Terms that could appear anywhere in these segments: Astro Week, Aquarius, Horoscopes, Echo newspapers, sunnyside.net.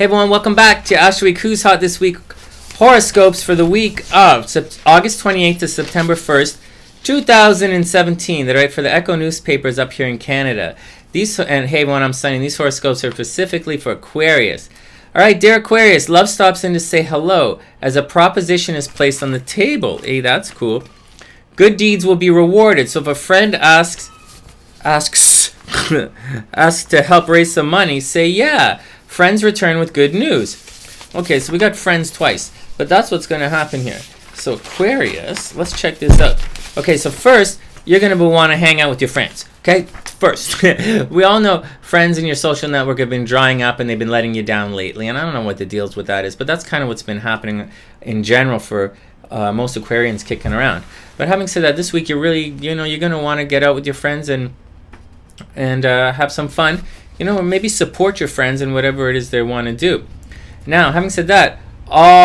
Hey everyone, welcome back to Astro Week Who's Hot This Week horoscopes for the week of August 28th to September 1st, 2017. They're right for the Echo newspapers up here in Canada. And hey everyone, I'm Sunny. These horoscopes are specifically for Aquarius. All right, dear Aquarius, love stops in to say hello as a proposition is placed on the table. Hey, that's cool. Good deeds will be rewarded. So if a friend asks to help raise some money, say yeah. Friends return with good news. Okay, so we got friends twice, but that's what's going to happen here. So Aquarius, let's check this out. Okay, so first, you're going to want to hang out with your friends. Okay, first. We all know friends in your social network have been drying up and they've been letting you down lately, and I don't know what the deals with that is, but that's kind of what's been happening in general for most Aquarians kicking around. But having said that, this week you're really, you're going to want to get out with your friends and have some fun. Or maybe support your friends in whatever it is they want to do. Now, having said that,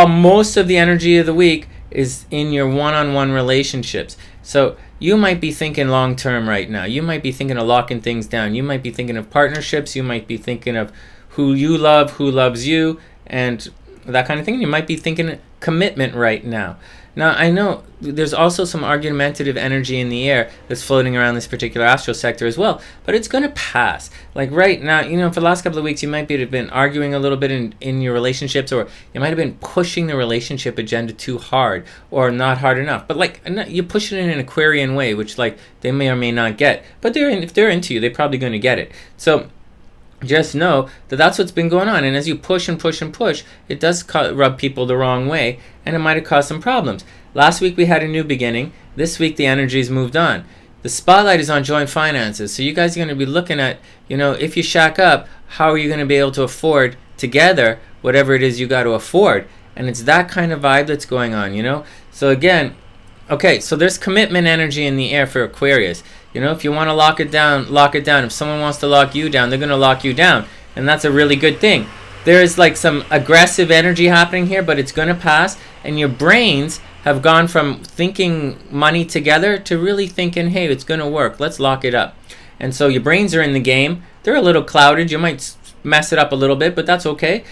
most of the energy of the week is in your one-on-one relationships. So you might be thinking long-term right now. You might be thinking of locking things down. You might be thinking of partnerships. You might be thinking of who you love, who loves you, and that kind of thing. You might be thinking commitment right now. Now, I know there's also some argumentative energy in the air that's floating around this particular astro sector as well, but it's going to pass. Like right now, for the last couple of weeks, you might have been arguing a little bit in your relationships, or you might have been pushing the relationship agenda too hard or not hard enough. But like, you push it in an Aquarian way, which like they may or may not get. But if they're into you, they're probably going to get it. So just know that that's what's been going on, and as you push and push and push, it does rub people the wrong way, and it might have caused some problems. Last week we had a new beginning. This week the energy's moved on. The spotlight is on joint finances, so you guys are going to be looking at, if you shack up, how are you going to be able to afford together whatever it is you got to afford, and it's that kind of vibe that's going on, So again, okay, so there's commitment energy in the air for Aquarius. If you want to lock it down, lock it down. If someone wants to lock you down, they're going to lock you down. And that's a really good thing. There is like some aggressive energy happening here, but it's going to pass. And your brains have gone from thinking money together to really thinking, hey, it's going to work. Let's lock it up. And so your brains are in the game. They're a little clouded. You might mess it up a little bit, but that's okay.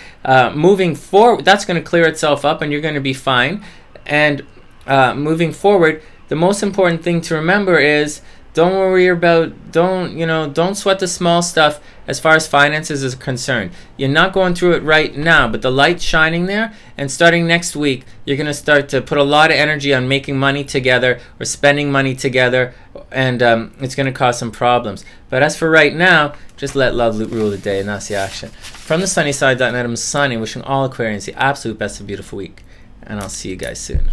Moving forward, that's going to clear itself up and you're going to be fine. And moving forward, the most important thing to remember is don't worry about, don't sweat the small stuff as far as finances is concerned. You're not going through it right now, but the light's shining there, and starting next week, you're going to start to put a lot of energy on making money together or spending money together, and it's going to cause some problems. But as for right now, just let love rule the day, and that's the action. From the sunnyside.net, I'm Sunny, wishing all Aquarians the absolute best of a beautiful week, and I'll see you guys soon.